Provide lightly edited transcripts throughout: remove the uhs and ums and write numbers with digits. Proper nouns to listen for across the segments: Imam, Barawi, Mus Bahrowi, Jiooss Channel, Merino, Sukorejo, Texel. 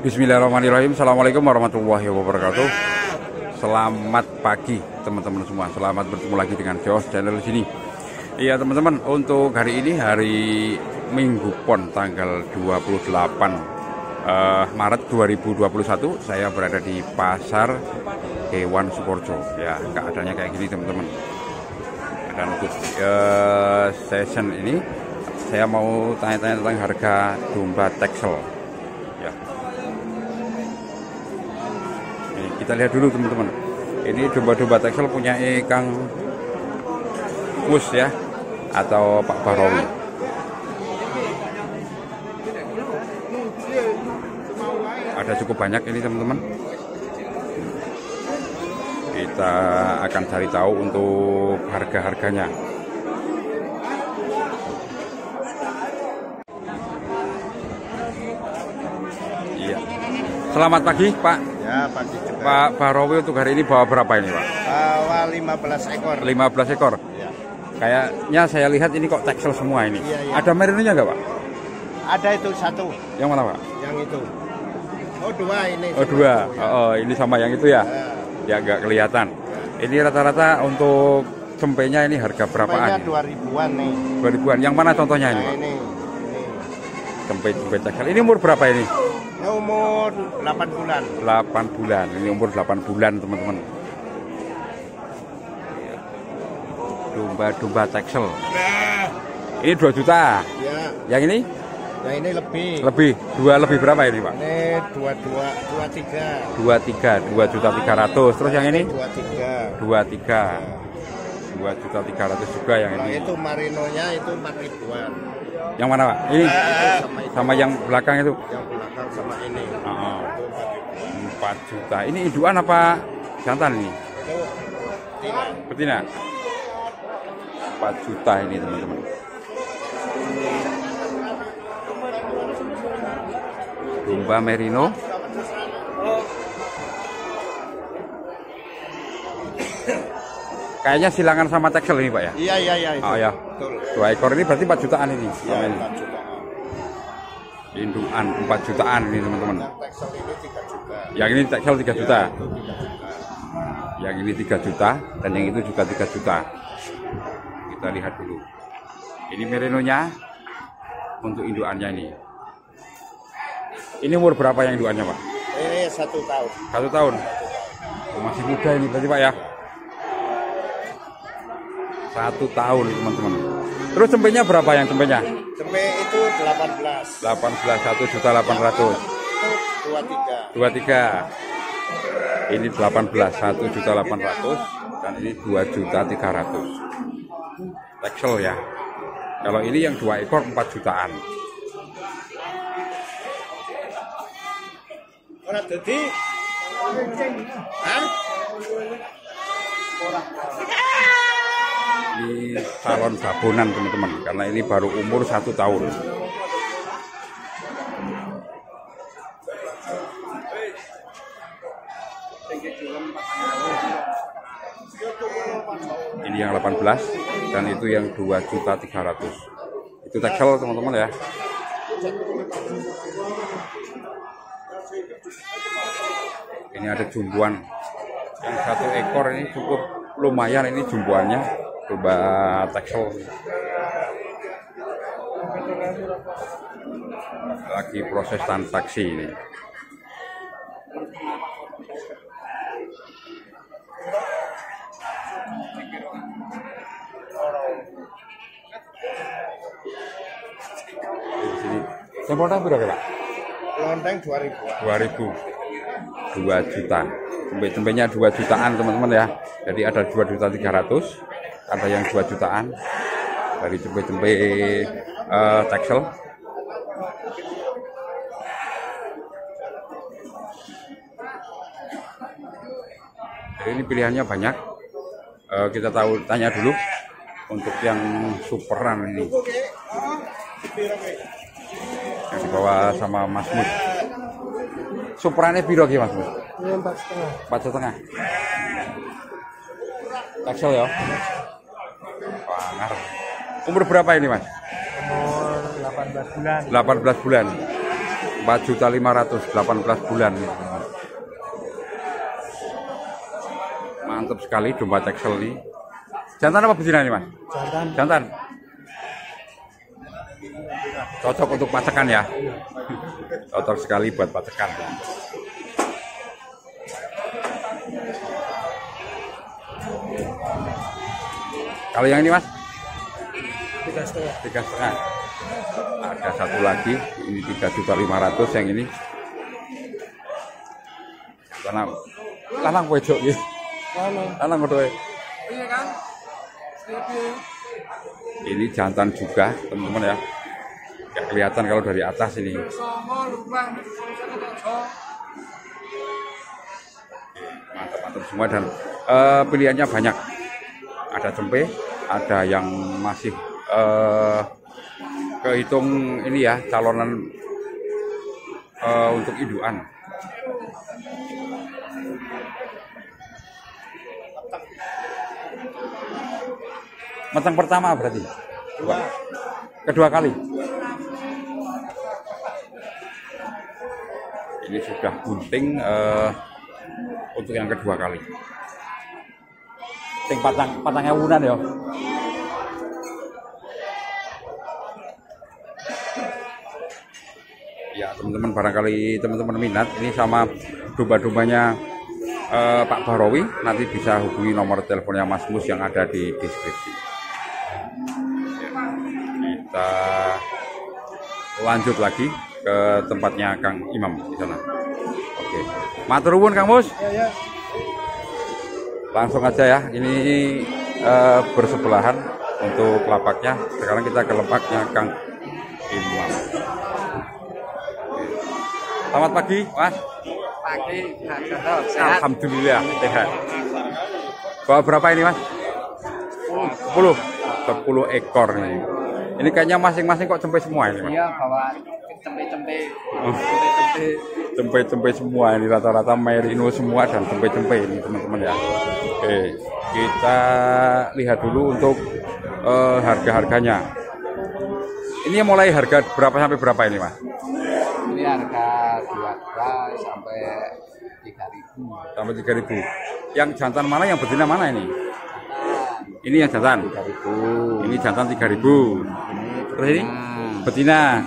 Bismillahirrahmanirrahim. Assalamualaikum warahmatullahi wabarakatuh. Selamat pagi teman-teman semua. Selamat bertemu lagi dengan Jiooss Channel di sini. Iya teman-teman, untuk hari ini hari Minggu Pon tanggal 28 Maret 2021 saya berada di pasar hewan Sukorejo. Ya, keadaannya kayak gini teman-teman. Dan untuk session ini saya mau tanya-tanya tentang harga domba Texel. Ya. Kita lihat dulu teman-teman. Ini domba-domba Texel punya Kang Kus ya, atau Pak Barawi. Ada cukup banyak ini teman-teman. Kita akan cari tahu untuk harga-harganya. Iya. Selamat pagi Pak. Ya, pagi juga. Pak Barawi untuk hari ini bawa berapa ini Pak? Bawa 15 ekor. 15 ekor? Ya. Kayaknya saya lihat ini kok Texel semua ini. Ya, ya. Ada merinonya nggak Pak? Ada itu satu. Yang mana Pak? Yang itu. Oh dua ini. Oh dua. Itu, ya. Oh ini sama yang itu ya? Ya nggak kelihatan. Ya. Ini rata-rata untuk cempenya ini harga berapaan? Cempenya 2000-an nih. 2000-an. Yang mana contohnya ini Pak? Ini. Cempe Texel. Ini umur berapa ini? Ini umur 8 bulan. 8 bulan. Ini umur 8 bulan, teman-teman. Domba-domba Texel. Ini 2 juta. Ya. Yang ini? Yang ini lebih. Lebih. Dua lebih berapa ini, Pak? Ini 23. 2.300.000. Terus yang ini? 23. 2.300.000 juga yang ini. Itu merinonya itu 4.000-an. Yang mana Pak? Ini sama yang belakang itu? Yang belakang sama ini. Oh. 4 juta. Ini induan apa jantan ini? Itu betina. 4 juta ini teman-teman. Domba merino. Kayaknya silangan sama Texel ini Pak ya? Iya, iya, iya. Oh ya. Betul. Dua ekor ini berarti 4 jutaan ini. Iya, 4 jutaan. Induan 4 jutaan ini teman-teman. Texel ini 3 juta. Yang ini Texel 3 juta. Iya, itu 3 juta. Yang ini 3 juta dan yang itu juga 3 juta. Kita lihat dulu. Ini merinonya untuk induannya ini. Ini umur berapa yang induannya Pak? Ini 1 tahun. 1 tahun. Oh, masih muda ini berarti Pak ya? 1 tahun teman-teman. Terus cempenya berapa yang cempenya? Cempe itu 18. 1.800.000. 23. Ini 18, 1.800.000 dan ini 2.300.000. Texel ya. Kalau ini yang 2 ekor 4 jutaan. Ora dadi. Ini salon babonan teman-teman, karena ini baru umur 1 tahun. Ini yang 18 dan itu yang 2.300.000. Itu Texel teman-teman ya. Ini ada jumbuan. Yang 1 ekor ini cukup lumayan ini jumbuannya. Coba Texel lagi proses transaksi ini. Di sini tempatnya berapa Pak? Lonteng 2.000. 2 juta. Cempe-cempenya 2 jutaan teman-teman ya. Jadi ada 2.300.000. Ada yang 2 jutaan dari cempe-cempe Texel. Jadi ini pilihannya banyak. Kita tanya dulu untuk yang superan ini. Yang dibawa sama Mas Mud. Superannya piro iki Mas Mud? 4,5. Texel ya. Pangar. Umur berapa ini Mas? Umur 18 bulan. 18 bulan. 4.500.000 18 bulan. Mantap sekali domba Texel ini. Jantan apa betina ini, Mas? Jantan. Jantan. Cocok untuk pacekan ya. Cocok sekali buat pacekan. Kalau yang ini, Mas? 3,5. Ada satu lagi, ini 3.500.000 yang ini. Lalang pojok ya. Lalang kodoe. Iya kan? Ini jantan juga, teman-teman ya. Gak kelihatan kalau dari atas ini. Mantap-mantap semua dan pilihannya banyak. Ada cempe, ada yang masih kehitung ini ya, calonan untuk induan. Matang pertama berarti? Kedua kali? Ini sudah bunting untuk yang kedua kali. Sing patang ewunan ya. Ya teman-teman, barangkali teman-teman minat ini sama domba-dombanya Pak Bahrawi, nanti bisa hubungi nomor teleponnya Mas Mus yang ada di deskripsi. Kita lanjut lagi ke tempatnya Kang Imam di sana. Oke, matur nuwun Kang Mus. Ya, ya. Langsung aja ya, ini bersebelahan untuk lapaknya. Sekarang kita ke lapaknya Kang Imam. Selamat pagi, Mas. Pagi, sehat. Alhamdulillah, sehat. Bawa berapa ini, Mas? 10. 10 ekor nih. Ini kayaknya masing-masing kok cempe semua ini, Mas? Iya, bawa cempe semua ini, rata-rata merino semua dan cempe ini teman-teman ya. Oke, kita lihat dulu untuk harganya. Ini mulai harga berapa sampai berapa ini, Mas? Ini harga 2.000 sampai 3.000. Sampai 3.000. Yang jantan mana, yang betina mana ini? Ini yang jantan 3.000. Ini jantan 3.000. Terus ini betina.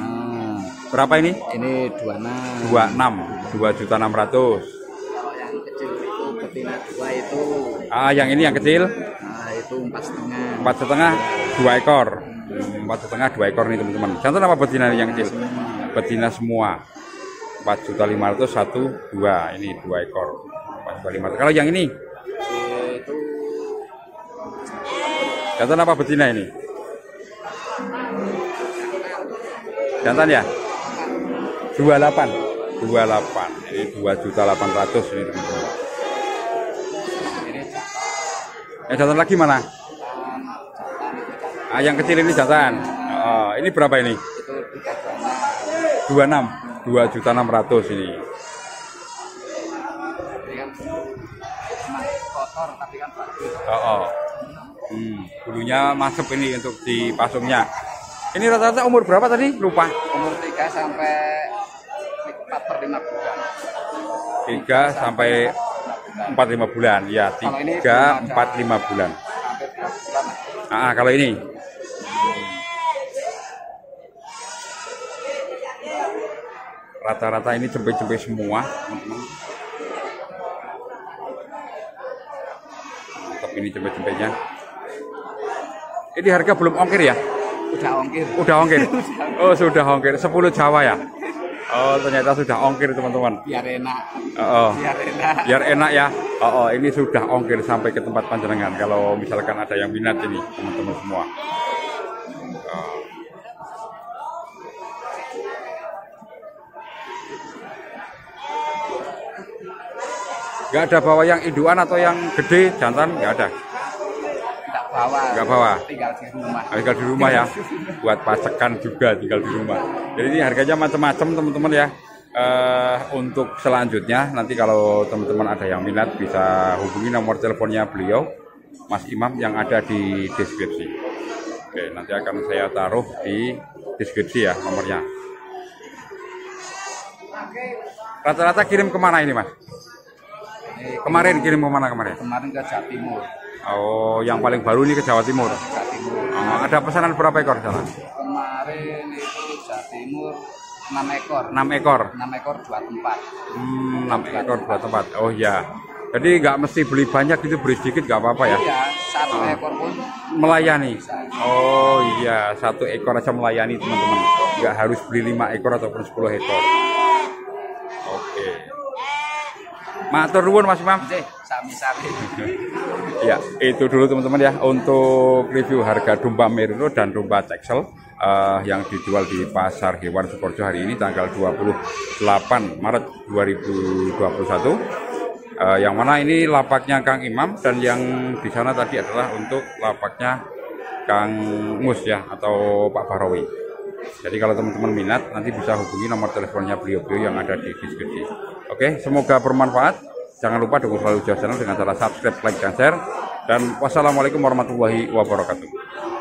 Berapa ini? Ini 2.600.000. Kalau yang kecil itu betina 2 itu. Ah, yang ini yang kecil? Nah, itu 4,5. 4,5, 2 ekor. 4,5, 2 ekor nih teman-teman. Jantan apa betina yang kecil? Betina semua. 4.500.000 1, 2. Ini 2 ekor. 4.500.000. Kalau yang ini? Itu jantan apa betina ini? Jantan ya? 28, ini 2.800.000 ini teman-teman. Yang jantan lagi mana? Ah, yang kecil ini jantan. Ini berapa ini? 26, 2.600.000 ini. Bulunya masuk ini untuk di pasungnya. Ini rata-rata umur berapa tadi? Lupa. Umur 3 sampai 4-5 bulan. 3 sampai 4-5 bulan. Ya, 3 4-5 bulan. Ah, kalau ini. Rata-rata ini cempe-cempe semua. Mantap ini cempe-cempenya. Ini harga belum ongkir ya? Udah ongkir. Udah ongkir. Oh, sudah ongkir. 10 Jawa ya? Oh, ternyata sudah ongkir teman-teman. Biar enak. Biar enak ya. Ini sudah ongkir sampai ke tempat panjenengan. Kalau misalkan ada yang minat ini, teman-teman semua. Gak ada bawa yang induan atau yang gede jantan, gak ada. Enggak bawa, tinggal di rumah ya, buat pacekan juga tinggal di rumah. Jadi ini harganya macam-macam teman-teman ya. Untuk selanjutnya nanti kalau teman-teman ada yang minat bisa hubungi nomor teleponnya beliau, Mas Imam, yang ada di deskripsi. Oke, nanti akan saya taruh di deskripsi ya nomornya. Rata-rata kirim kemana ini, Mas? Kemarin kirim kemana kemarin? Kemarin ke Jawa Timur. Oh, yang paling baru ini ke Jawa Timur. Jawa Timur. Oh, ada pesanan berapa ekor sana? Kemarin itu Jawa Timur 6 ekor 2 tempat. 6 ekor 2 tempat. Oh ya. Jadi nggak mesti beli banyak, itu beli sedikit nggak apa-apa ya? Iya, 1 ekor pun melayani. Oh iya, 1 ekor aja melayani teman-teman. Nggak harus beli 5 ekor ataupun 10 ekor. Oke. Matur nuwun Mas Imam. Sami-sami. Ya, itu dulu teman-teman ya untuk review harga domba Merino dan domba Texel yang dijual di pasar hewan Sukorejo hari ini tanggal 28 Maret 2021. Yang mana ini lapaknya Kang Imam, dan yang di sana tadi adalah untuk lapaknya Kang Mus ya, atau Pak Barowi. Jadi kalau teman-teman minat nanti bisa hubungi nomor teleponnya beliau-beliau yang ada di deskripsi. Oke, semoga bermanfaat. Jangan lupa dukung selalu Jiooss Channel dengan cara subscribe, like, dan share. Dan wassalamualaikum warahmatullahi wabarakatuh.